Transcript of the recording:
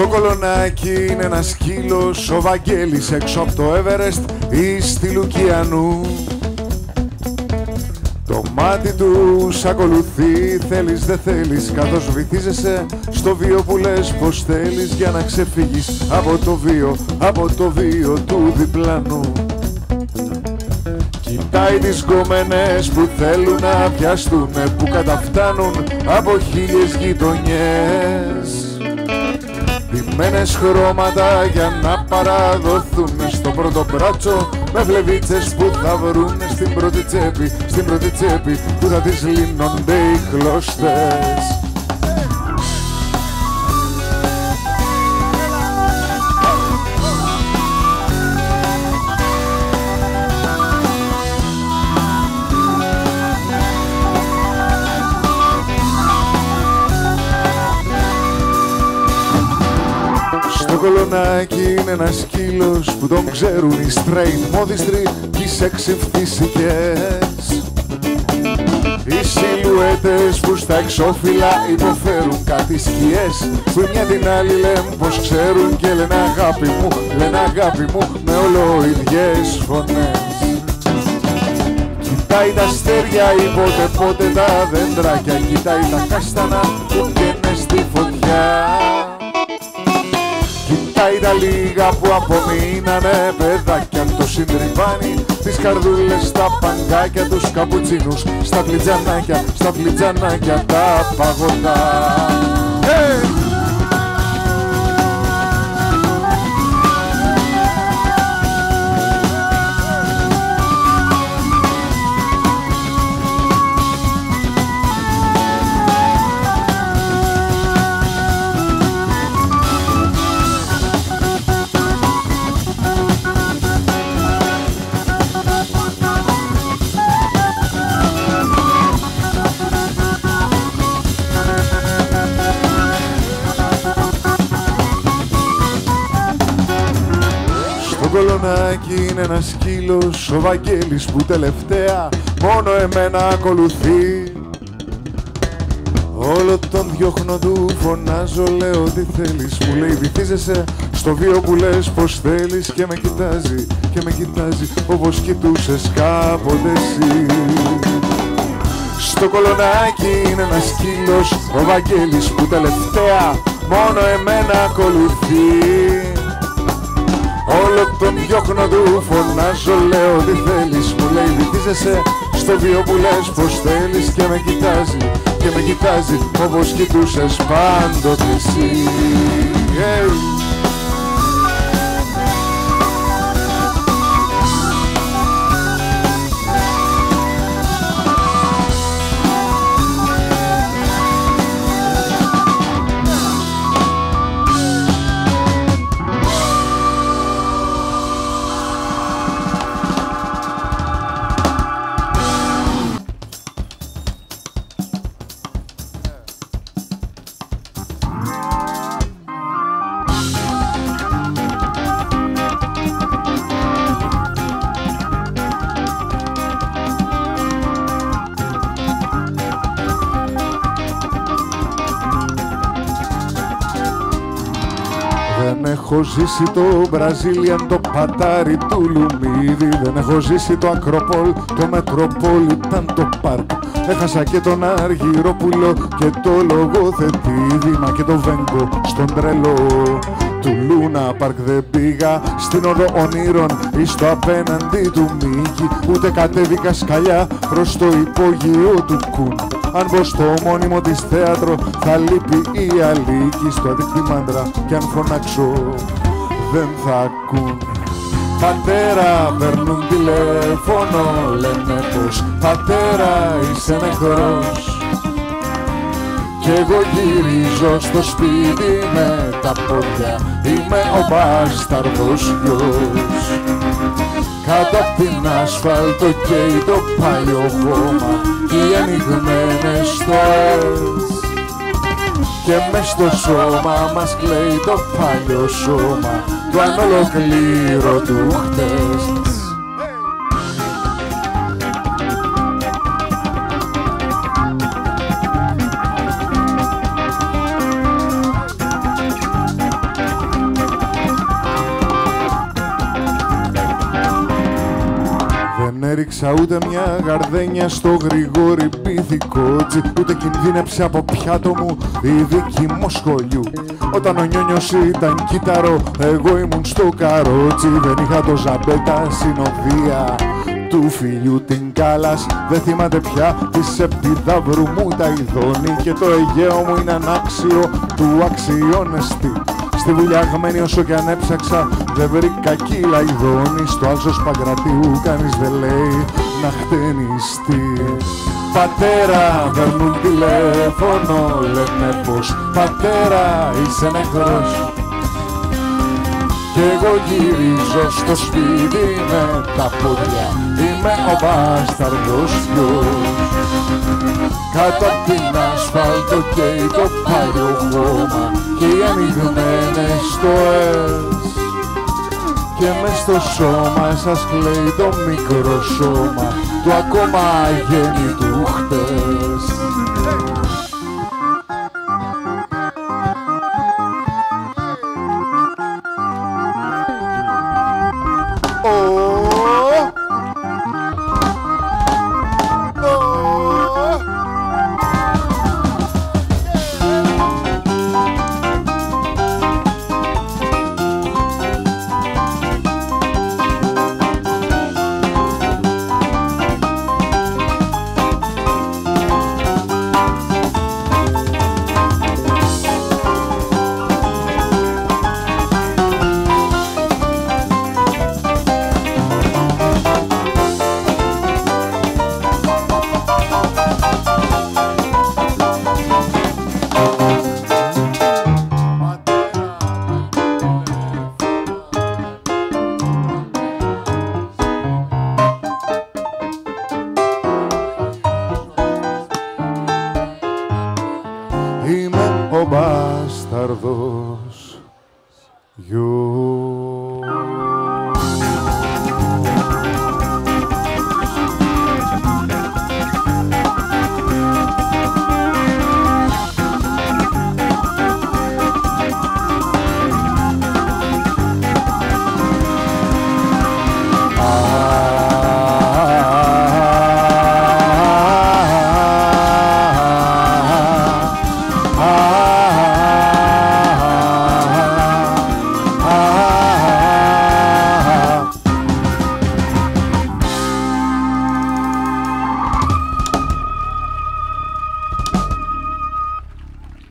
Στο Κολωνάκι είναι ένα σκύλος, ο Βαγγέλης έξω από το Εβερεστ ή στη Λουκιανού. Το μάτι του σ' ακολουθεί, θέλεις δε θέλεις, καθώς βυθίζεσαι στο βίο που λες πως θέλεις, για να ξεφύγεις από το βίο, από το βίο του διπλανού. Κοιτάει τις γκόμενες που θέλουν να πιαστούνε, που καταφτάνουν από 1000 γειτονιές. Ντυμένες χρώματα για να παραδοθούν, στο πρώτο μπράτσο με φλεβίτσες που θα βρουν, στην πρώτη τσέπη, στην πρώτη τσέπη που θα τις λύνονται οι κλωστές. Το Κολωνάκι είναι ένας σκύλος που τον ξέρουν οι straight μόδιστροι κι οι sexy φυσικές. Οι σιλουέτες που στα εξώφυλλα υποφέρουν, κάτι σκιές που μια την άλλη λένε πως ξέρουν, και λένε αγάπη μου, λένε αγάπη μου με όλο ίδιες φωνές. Κοιτάει τα αστέρια ή πότε πότε τα δέντρακια, κοιτάει τα κάστανα που καίνε στη φωτιά. Κοιτάει τα λίγα που απομείνανε παιδάκια, το συντριβάνι τις καρδούλες στα παγκάκια, τους καπουτσίνους στα φλιτζανάκια, στα φλιτζανάκια τα παγωτά. Hey! Το Κολωνάκι είναι ένας σκύλος, ο Βαγγέλης που τελευταία μόνο εμένα ακολουθεί. Όλο τον διώχνω του φωνάζω, λέω τι θέλεις, μου λέει βυθίζεσαι στο βίο που λες πως θέλεις, και με κοιτάζει, και με κοιτάζει όπως κοιτούσες κάποτε εσύ. Στο Κολωνάκι είναι ένας σκύλος, ο Βαγγέλης που τελευταία μόνο εμένα ακολουθεί. Όλο τον διώχνω του φωνάζω, λέω τι θέλεις, μου λέει βυθίζεσαι στο βίο που λες πως θέλεις, και με κοιτάζει, και με κοιτάζει όπως κοιτούσες πάντοτε εσύ. Yeah. Δεν έχω ζήσει το Brazilian, το πατάρι του Λουμίδη. Δεν έχω ζήσει το Acropole, το Metropol ήταν το Park. Έχασα και τον Αργυρόπουλο και το λογοθετήδι, μα και το Βέγκο στον τρελό του Λούνα Παρκ. Δεν πήγα στην οδό ονείρων ή στο απέναντι του Μίκη, ούτε κατέβηκα σκαλιά προς το υπόγειο του Κούν. Αν πω στο μόνιμο της θέατρο θα λείπει η αλήκη, στο αδίκτυ μάντρα κι αν φωνάξω δεν θα ακούν. Πατέρα παίρνουν τηλέφωνο, λένε πως πατέρα είσαι νεκρός, κι εγώ γυρίζω στο σπίτι με τα πόδια, είμαι ο μπάσταρδος γιος. Κάτω απ' την ασφάλτο καίει το παλιό χώμα και οι ανοιγμένες στοές, και μες στο σώμα μας κλαίει το παλιό σώμα του ανολοκλήρωτου χτες. έριξα ούτε μια γαρδένια στο Γρηγόρι Πυθικότσι, ούτε κινδύνεψε από πιάτο μου η δίκη μου σχολιού. Όταν ο Νιόνιος ήταν κύτταρο, εγώ ήμουν στο καρότσι. Δεν είχα το ζαμπέτα συνοδεία του φιλιού την κάλας. Δεν θυμάται πια της Επιδαύρου μου τα ειδώνει, και το Αιγαίο μου είναι ανάξιο του αξιώνεστη. Στη βουλιαγμένη όσο κι αν έψαξα δεν βρήκα κύλα ειδώνει. Στο άλσος Παγκρατίου κανείς δεν λέει να χτενιστείς. Πατέρα, παίρνουν τηλέφωνο, λένε πως πατέρα είσαι νεκρός. Κι εγώ γυρίζω στο σπίτι με τα πόδια, είμαι ο μπάσταρδος γιος. Κάτω απ' την ασφάλτο καίει το παλιό χώμα και οι ανοιγμένες στοές, και μες στο σώμα σας κλαίει το μικρό σώμα του ακόμα αγέννητου χτες. Είμαι ο μπάσταρδος.